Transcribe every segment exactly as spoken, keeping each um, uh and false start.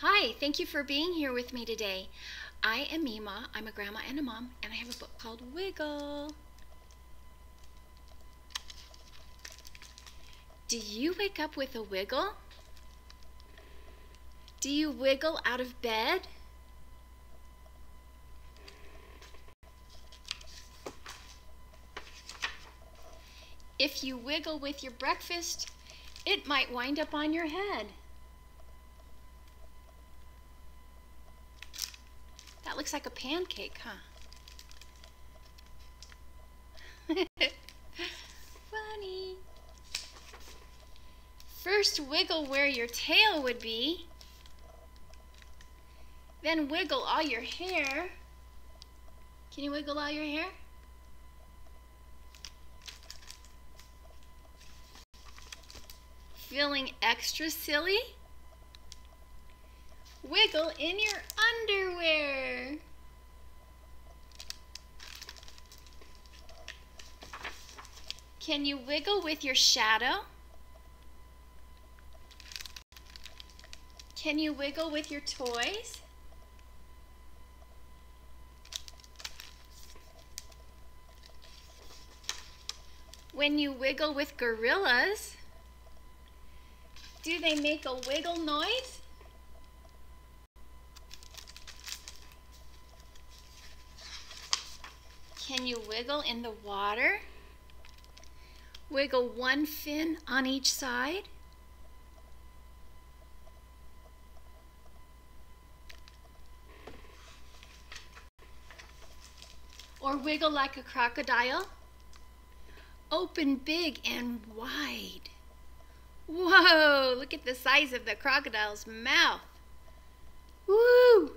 Hi, thank you for being here with me today. I am Mima. I'm a grandma and a mom, and I have a book called Wiggle. Do you wake up with a wiggle? Do you wiggle out of bed? If you wiggle with your breakfast, it might wind up on your head. That looks like a pancake, huh? Funny. First, wiggle where your tail would be. Then wiggle all your hair. Can you wiggle all your hair? Feeling extra silly? Wiggle in your underwear. Can you wiggle with your shadow? Can you wiggle with your toys? When you wiggle with gorillas, do they make a wiggle noise? Can you wiggle in the water? Wiggle one fin on each side? Or wiggle like a crocodile? Open big and wide. Whoa, look at the size of the crocodile's mouth. Woo!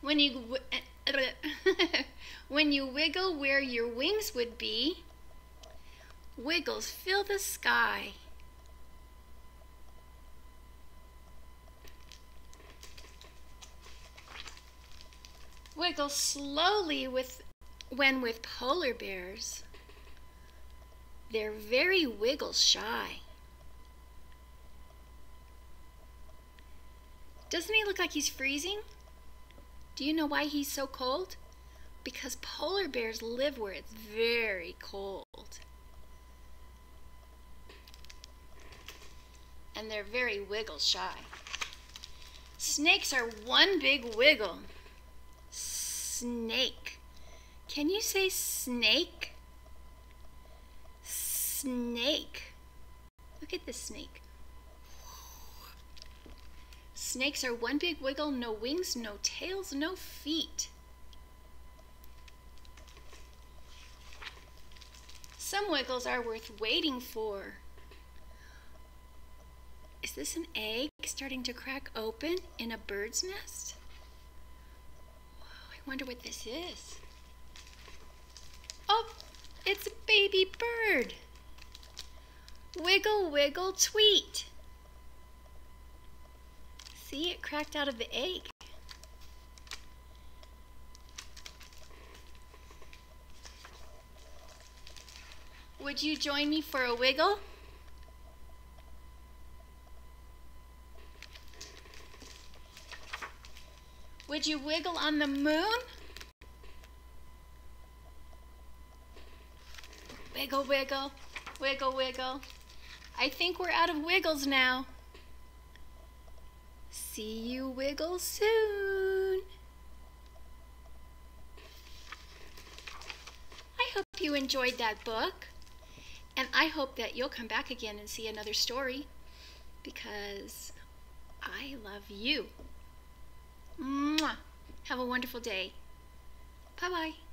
When you, when you wiggle where your wings would be, wiggles fill the sky. Wiggle slowly with, when with polar bears. They're very wiggle shy. Doesn't he look like he's freezing? Do you know why he's so cold? Because polar bears live where it's very cold. And they're very wiggle shy. Snakes are one big wiggle. Snake. Can you say snake? Snake. Look at this snake. Snakes are one big wiggle, no wings, no tails, no feet. Some wiggles are worth waiting for. Is this an egg starting to crack open in a bird's nest? Whoa, I wonder what this is. Oh, it's a baby bird. Wiggle, wiggle, tweet. See, it cracked out of the egg. Would you join me for a wiggle? Would you wiggle on the moon? Wiggle, wiggle, wiggle, wiggle. I think we're out of wiggles now. See you wiggle soon. I hope you enjoyed that book, and I hope that you'll come back again and see another story, because I love you. Mwah. Have a wonderful day. Bye-bye.